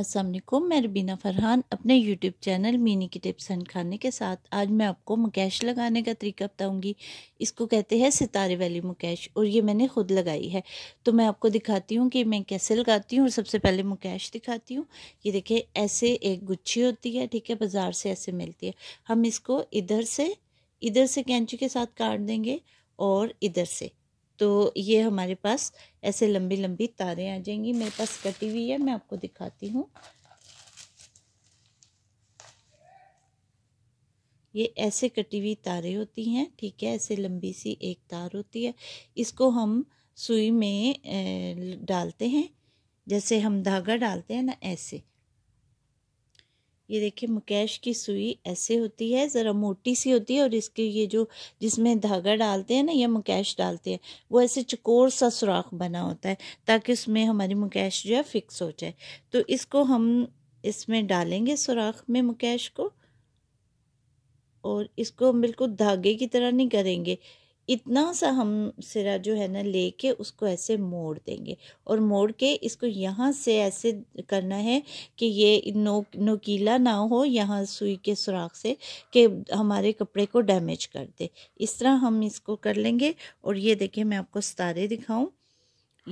अस्सलाम वालेकुम, मैं रबीना फ़रहान अपने यूट्यूब चैनल मीनी की टिप्स एंड खाने के साथ आज मैं आपको मुकैश लगाने का तरीका बताऊंगी। इसको कहते हैं सितारे वाली मुकैश और ये मैंने ख़ुद लगाई है। तो मैं आपको दिखाती हूँ कि मैं कैसे लगाती हूँ और सबसे पहले मुकैश दिखाती हूँ। ये देखिए, ऐसे एक गुच्छी होती है, ठीक है, बाज़ार से ऐसे मिलती है। हम इसको इधर से कैंची के साथ काट देंगे और इधर से, तो ये हमारे पास ऐसे लंबी लंबी तारें आ जाएंगी। मेरे पास कटी हुई है, मैं आपको दिखाती हूँ। ये ऐसे कटी हुई तारें होती हैं, ठीक है, ऐसे लंबी सी एक तार होती है। इसको हम सुई में डालते हैं, जैसे हम धागा डालते हैं ना, ऐसे। ये देखिए, मुकैश की सुई ऐसे होती है, ज़रा मोटी सी होती है और इसके ये जो जिसमें धागा डालते हैं ना या मुकैश डालते हैं, वो ऐसे चकोर सा सुराख बना होता है ताकि उसमें हमारी मुकैश जो है फिक्स हो जाए। तो इसको हम इसमें डालेंगे सुराख में मुकैश को, और इसको बिल्कुल धागे की तरह नहीं करेंगे, इतना सा हम सिरा जो है ना लेके उसको ऐसे मोड़ देंगे। और मोड़ के इसको यहाँ से ऐसे करना है कि ये नोकीला ना हो यहाँ सुई के सुराख से, कि हमारे कपड़े को डैमेज कर दे। इस तरह हम इसको कर लेंगे। और ये देखिए, मैं आपको सितारे दिखाऊँ।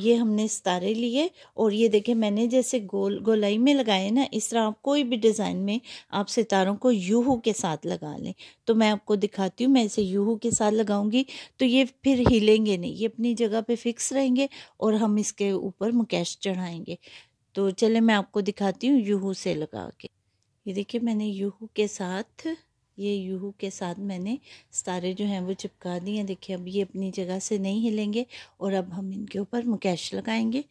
ये हमने सितारे लिए और ये देखिए मैंने जैसे गोलाई में लगाए ना, इस तरह आप कोई भी डिज़ाइन में आप सितारों को यूहू के साथ लगा लें। तो मैं आपको दिखाती हूँ, मैं इसे यूहू के साथ लगाऊंगी तो ये फिर हिलेंगे नहीं, ये अपनी जगह पे फिक्स रहेंगे और हम इसके ऊपर मुकैश चढ़ाएंगे। तो चले मैं आपको दिखाती हूँ यूहू से लगा के। ये देखिए, मैंने यूहू के साथ मैंने सितारे जो हैं वो चिपका दिए। देखिए, अब ये अपनी जगह से नहीं हिलेंगे और अब हम इनके ऊपर मुकैश लगाएंगे।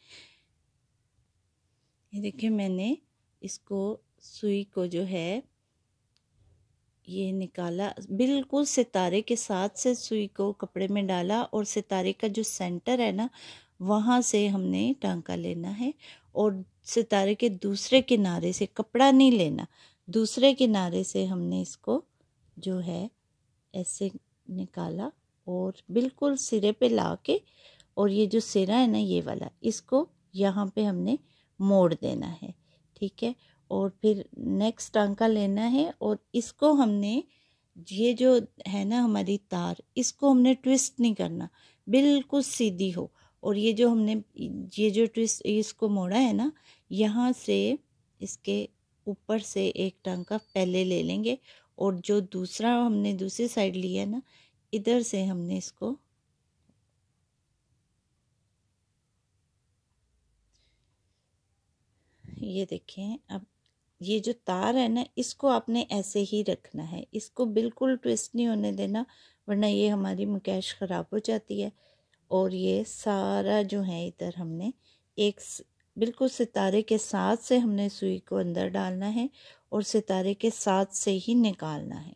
ये देखिए, मैंने इसको सुई को जो है ये निकाला, बिल्कुल सितारे के साथ से सुई को कपड़े में डाला और सितारे का जो सेंटर है ना, वहाँ से हमने टांका लेना है। और सितारे के दूसरे किनारे से कपड़ा नहीं लेना, दूसरे किनारे से हमने इसको जो है ऐसे निकाला और बिल्कुल सिरे पे ला के, और ये जो सिरा है ना ये वाला, इसको यहाँ पे हमने मोड़ देना है, ठीक है। और फिर नेक्स्ट टांका लेना है और इसको हमने, ये जो है ना हमारी तार, इसको हमने ट्विस्ट नहीं करना, बिल्कुल सीधी हो। और ये जो हमने ट्विस्ट इसको मोड़ा है ना, यहाँ से इसके ऊपर से एक टांका पहले ले लेंगे और जो दूसरा हमने दूसरी साइड लिया है ना, इधर से हमने इसको ये देखें। अब ये जो तार है ना, इसको आपने ऐसे ही रखना है, इसको बिल्कुल ट्विस्ट नहीं होने देना, वरना ये हमारी मुकैश ख़राब हो जाती है। और ये सारा जो है इधर हमने एक बिल्कुल सितारे के साथ से हमने सुई को अंदर डालना है और सितारे के साथ से ही निकालना है।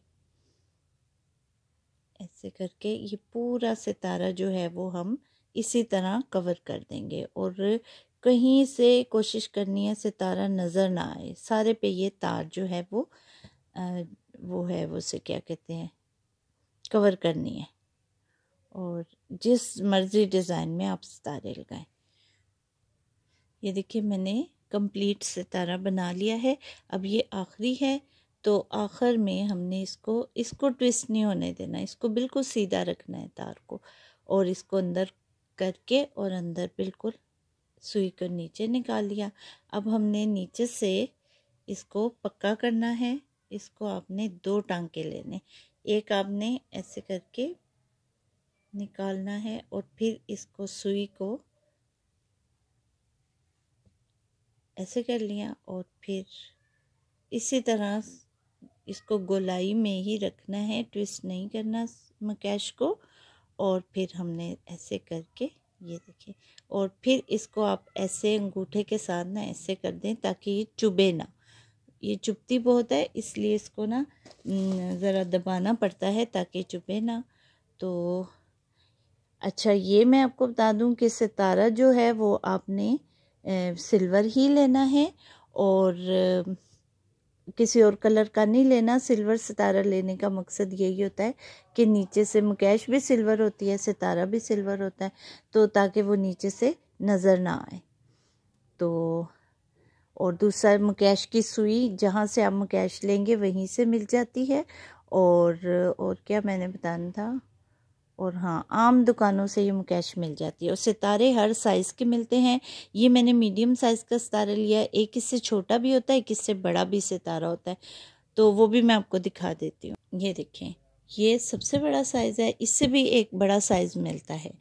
ऐसे करके ये पूरा सितारा जो है वो हम इसी तरह कवर कर देंगे और कहीं से कोशिश करनी है सितारा नज़र ना आए। सारे पे ये तार जो है वो उसे क्या कहते हैं, कवर करनी है। और जिस मर्ज़ी डिज़ाइन में आप सितारे लगाएं। ये देखिए, मैंने कंप्लीट सितारा बना लिया है। अब ये आखिरी है, तो आखिर में हमने इसको ट्विस्ट नहीं होने देना, इसको बिल्कुल सीधा रखना है तार को, और इसको अंदर करके और अंदर बिल्कुल सुई को नीचे निकाल लिया। अब हमने नीचे से इसको पक्का करना है। इसको आपने दो टांके लेने, एक आपने ऐसे करके निकालना है और फिर इसको सुई को ऐसे कर लिया और फिर इसी तरह इसको गोलाई में ही रखना है, ट्विस्ट नहीं करना मुकैश को। और फिर हमने ऐसे करके ये देखिए, और फिर इसको आप ऐसे अंगूठे के साथ ना ऐसे कर दें ताकि ये चुभे ना। ये चुभती बहुत है, इसलिए इसको ना ज़रा दबाना पड़ता है ताकि चुभे ना। तो अच्छा, ये मैं आपको बता दूं कि सितारा जो है वो आपने सिल्वर ही लेना है और किसी और कलर का नहीं लेना। सिल्वर सितारा लेने का मकसद यही होता है कि नीचे से मुकैश भी सिल्वर होती है, सितारा भी सिल्वर होता है, तो ताकि वो नीचे से नज़र ना आए। तो और दूसरा मुकैश की सुई, जहाँ से आप मुकैश लेंगे वहीं से मिल जाती है। और क्या मैंने बताना था, और हाँ, आम दुकानों से ये मुकैश मिल जाती है। और सितारे हर साइज़ के मिलते हैं। ये मैंने मीडियम साइज़ का सितारा लिया है, एक इससे छोटा भी होता है, एक इससे बड़ा भी सितारा होता है, तो वो भी मैं आपको दिखा देती हूँ। ये देखें, ये सबसे बड़ा साइज़ है, इससे भी एक बड़ा साइज़ मिलता है।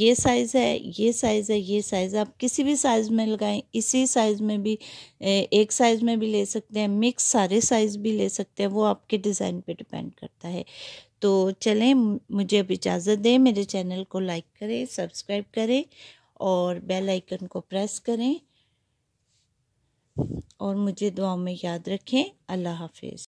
ये साइज़ है, ये साइज़ है, ये साइज़, आप किसी भी साइज़ में लगाएं, इसी साइज़ में भी, एक साइज़ में भी ले सकते हैं, मिक्स सारे साइज़ भी ले सकते हैं, वो आपके डिज़ाइन पे डिपेंड करता है। तो चलें, मुझे अब इजाज़त दें, मेरे चैनल को लाइक करें, सब्सक्राइब करें और बेल आइकन को प्रेस करें, और मुझे दुआ में याद रखें। अल्लाह हाफिज़।